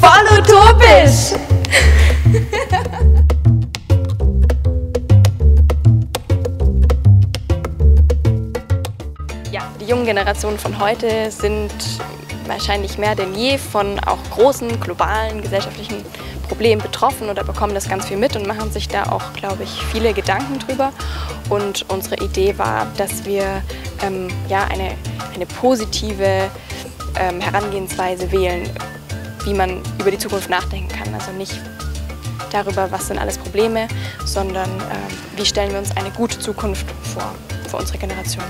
Voll utopisch! Ja, die jungen Generationen von heute sind wahrscheinlich mehr denn je von auch großen, globalen, gesellschaftlichen Problemen betroffen oder bekommen das ganz viel mit und machen sich da auch, glaube ich, viele Gedanken drüber. Und unsere Idee war, dass wir eine positive Herangehensweise wählen, wie man über die Zukunft nachdenken kann. Also nicht darüber, was sind alles Probleme, sondern wie stellen wir uns eine gute Zukunft vor für unsere Generation.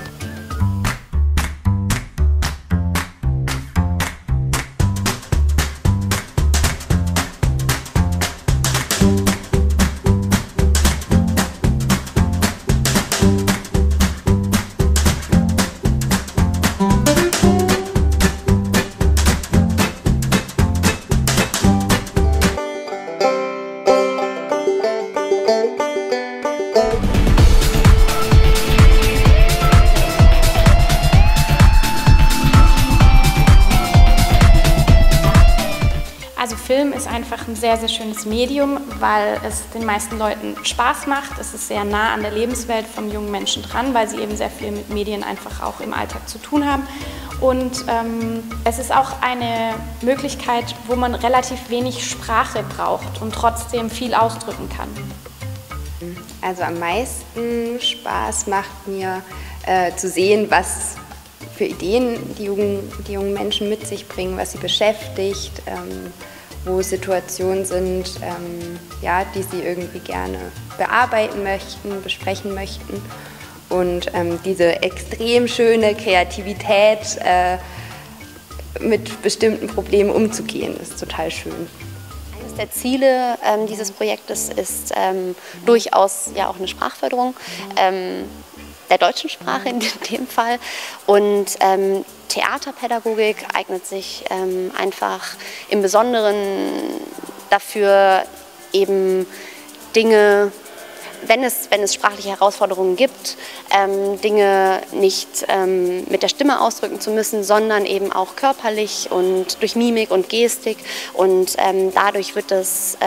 Also Film ist einfach ein sehr, sehr schönes Medium, weil es den meisten Leuten Spaß macht. Es ist sehr nah an der Lebenswelt von jungen Menschen dran, weil sie eben sehr viel mit Medien einfach auch im Alltag zu tun haben. Und es ist auch eine Möglichkeit, wo man relativ wenig Sprache braucht und trotzdem viel ausdrücken kann. Also am meisten Spaß macht mir zu sehen, was für Ideen die jungen Menschen mit sich bringen, was sie beschäftigt, wo Situationen sind, die sie irgendwie gerne bearbeiten möchten, besprechen möchten. Und diese extrem schöne Kreativität, mit bestimmten Problemen umzugehen, ist total schön. Eines der Ziele dieses Projektes ist durchaus ja auch eine Sprachförderung. Der deutschen Sprache in dem Fall. Und Theaterpädagogik eignet sich einfach im Besonderen dafür, eben Dinge, wenn es sprachliche Herausforderungen gibt, Dinge nicht mit der Stimme ausdrücken zu müssen, sondern eben auch körperlich und durch Mimik und Gestik. Und dadurch wird das,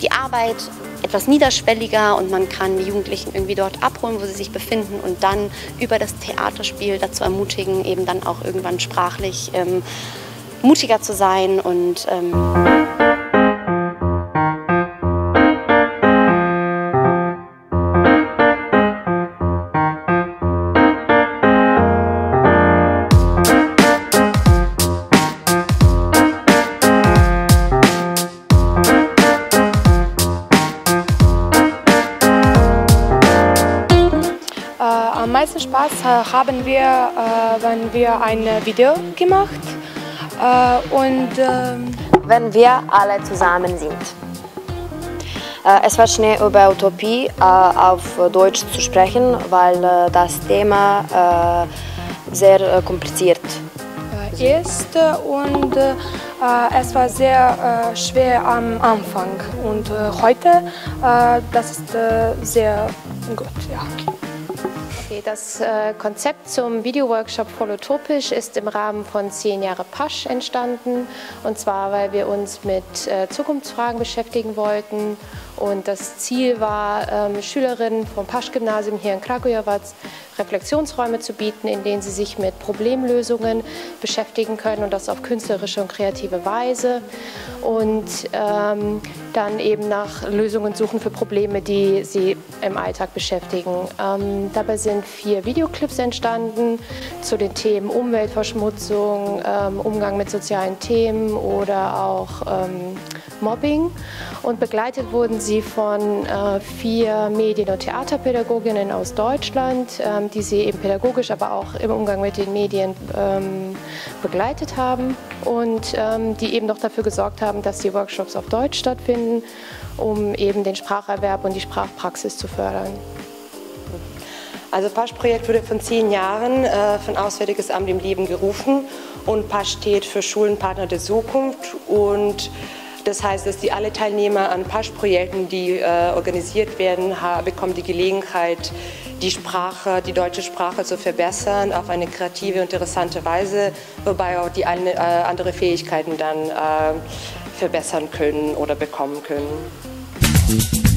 die Arbeit etwas niederschwelliger und man kann die Jugendlichen irgendwie dort abholen, wo sie sich befinden und dann über das Theaterspiel dazu ermutigen, eben dann auch irgendwann sprachlich mutiger zu sein und am meisten Spaß haben wir, wenn wir ein Video gemacht wenn wir alle zusammen sind. Es war schnell über Utopie auf Deutsch zu sprechen, weil das Thema sehr kompliziert ist und es war sehr schwer am Anfang und heute das ist sehr gut. Ja. Das Konzept zum Videoworkshop Voll Utopisch ist im Rahmen von 10 Jahre PASCH entstanden. Und zwar, weil wir uns mit Zukunftsfragen beschäftigen wollten. Und das Ziel war, Schülerinnen vom PASCH-Gymnasium hier in Kragujevac Reflexionsräume zu bieten, in denen sie sich mit Problemlösungen beschäftigen können und das auf künstlerische und kreative Weise. Und dann eben nach Lösungen suchen für Probleme, die sie im Alltag beschäftigen. Dabei sind 4 Videoclips entstanden zu den Themen Umweltverschmutzung, Umgang mit sozialen Themen oder auch Mobbing. Und begleitet wurden sie von 4 Medien- und Theaterpädagoginnen aus Deutschland, die sie eben pädagogisch, aber auch im Umgang mit den Medien begleitet haben und die eben noch dafür gesorgt haben, dass die Workshops auf Deutsch stattfinden, um eben den Spracherwerb und die Sprachpraxis zu fördern. Also PASCH-Projekt wurde von 10 Jahren von Auswärtiges Amt im Leben gerufen und PASCH steht für Schulenpartner der Zukunft und das heißt, dass die alle Teilnehmer an PASCH-Projekten, die organisiert werden, bekommen die Gelegenheit, die Sprache, die deutsche Sprache zu verbessern auf eine kreative, interessante Weise, wobei auch die eine, andere Fähigkeiten dann verbessern können oder bekommen können.